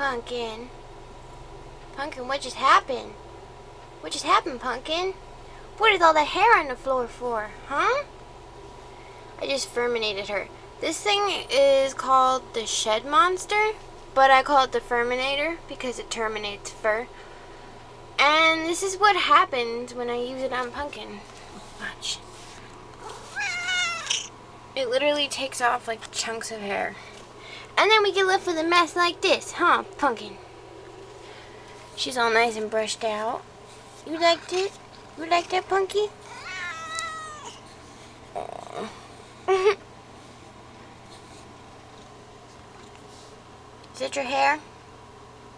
Punkin. Punkin, what just happened? What just happened, Punkin? What is all that hair on the floor for, huh? I just Furminated her. This thing is called the Shedmonster, but I call it the Furminator because it terminates fur. And this is what happens when I use it on Punkin. Watch. It literally takes off like chunks of hair. And then we get left with a mess like this, huh, Punkin? She's all nice and brushed out. You liked it? You like that, Punky? Oh. Is that your hair?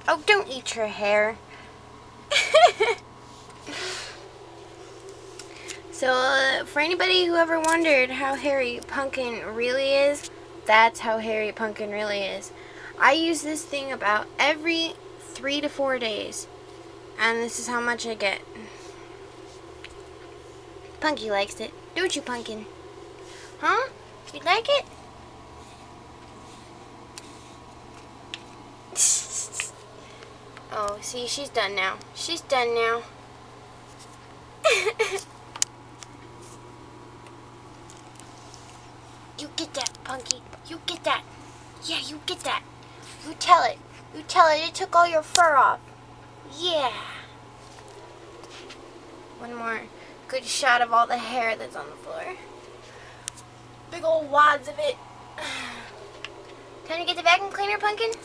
Oh, don't eat your hair. So, for anybody who ever wondered how hairy Punkin really is, that's how hairy Punkin really is. I use this thing about every 3 to 4 days, and this is how much I get. Punky likes it, don't you, Punkin? Huh? You like it? Oh, see, she's done now. She's done now. You get that, Punky. You get that. Yeah, you get that. You tell it. You tell it. It took all your fur off. Yeah. One more good shot of all the hair that's on the floor. Big old wads of it. Time to get the vacuum cleaner, Punkin?